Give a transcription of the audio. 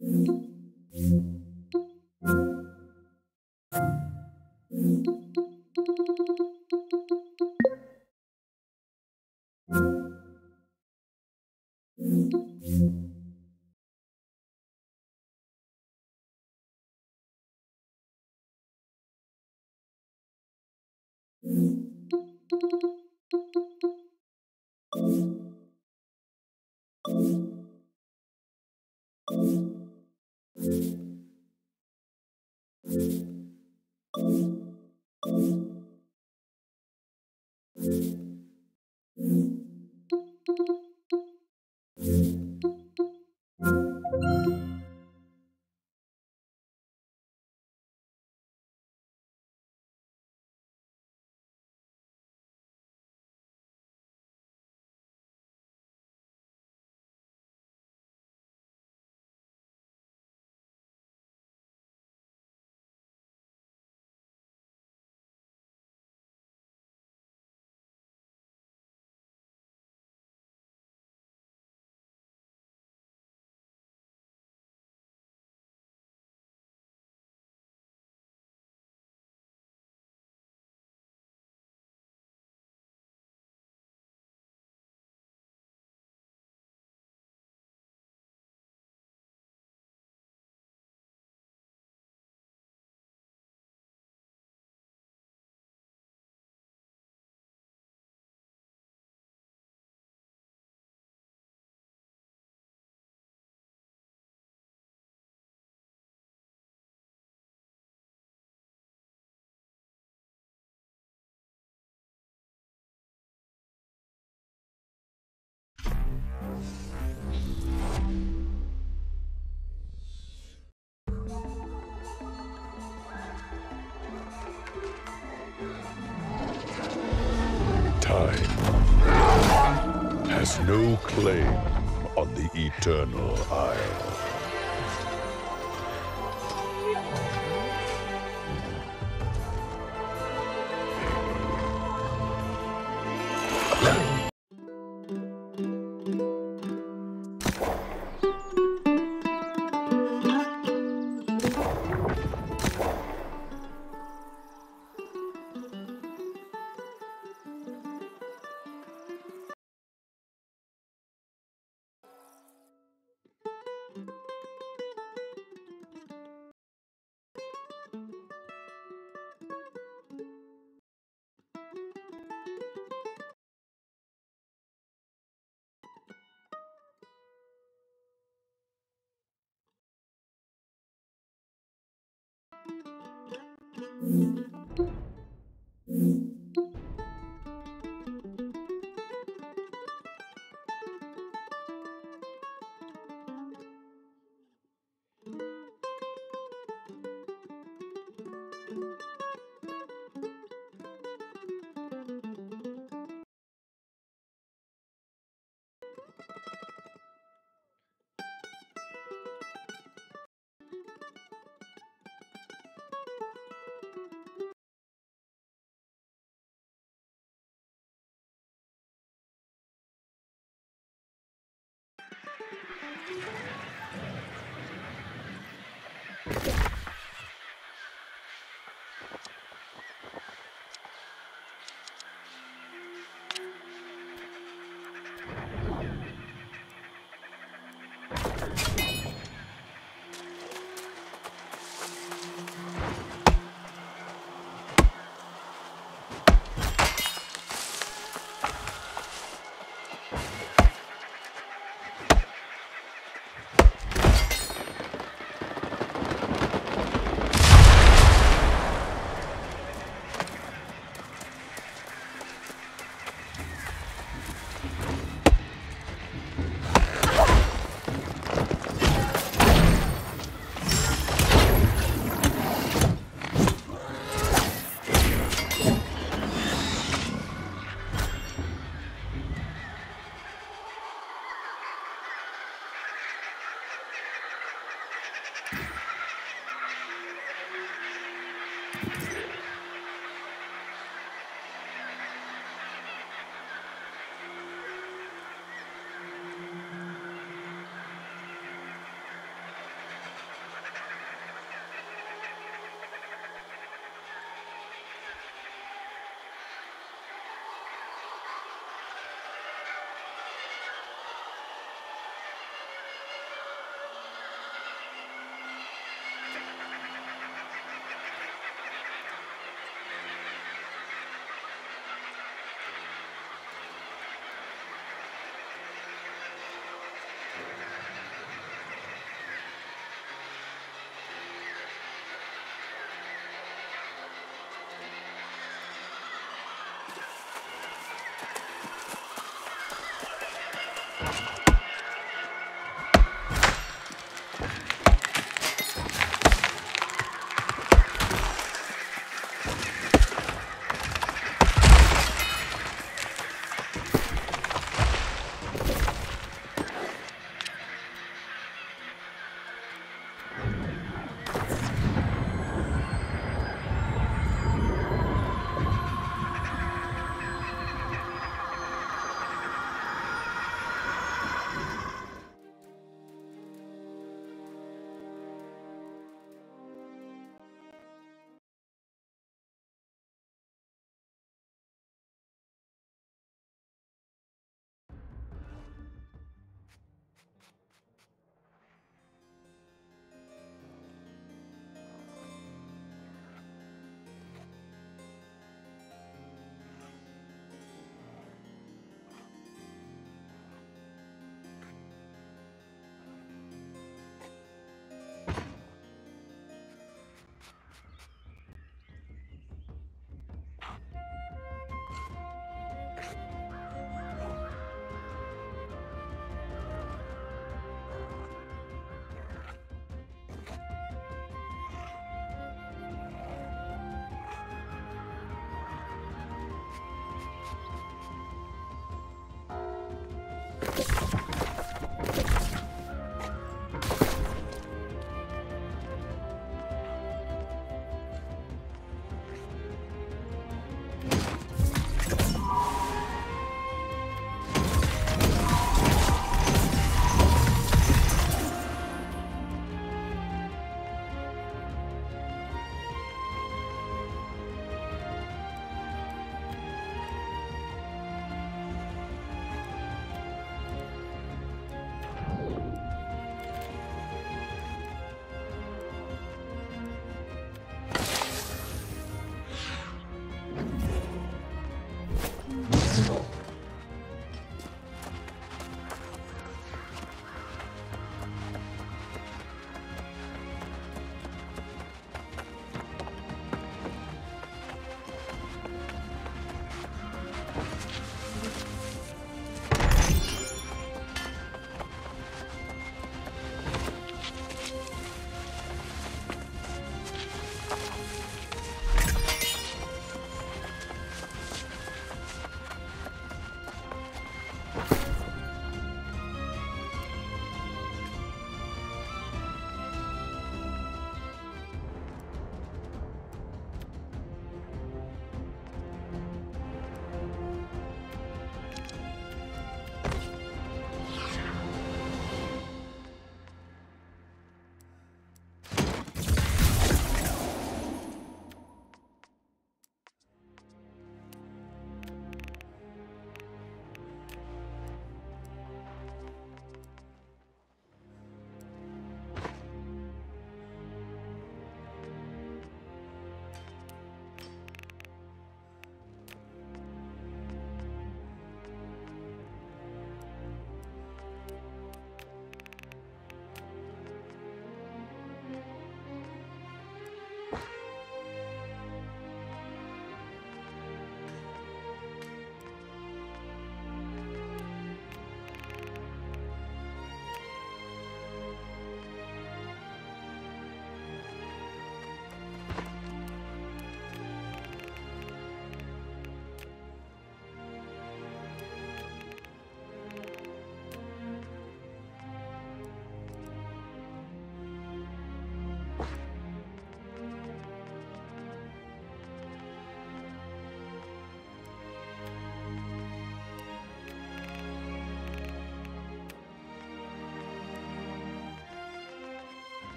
Time has no claim on the Eternal Isle.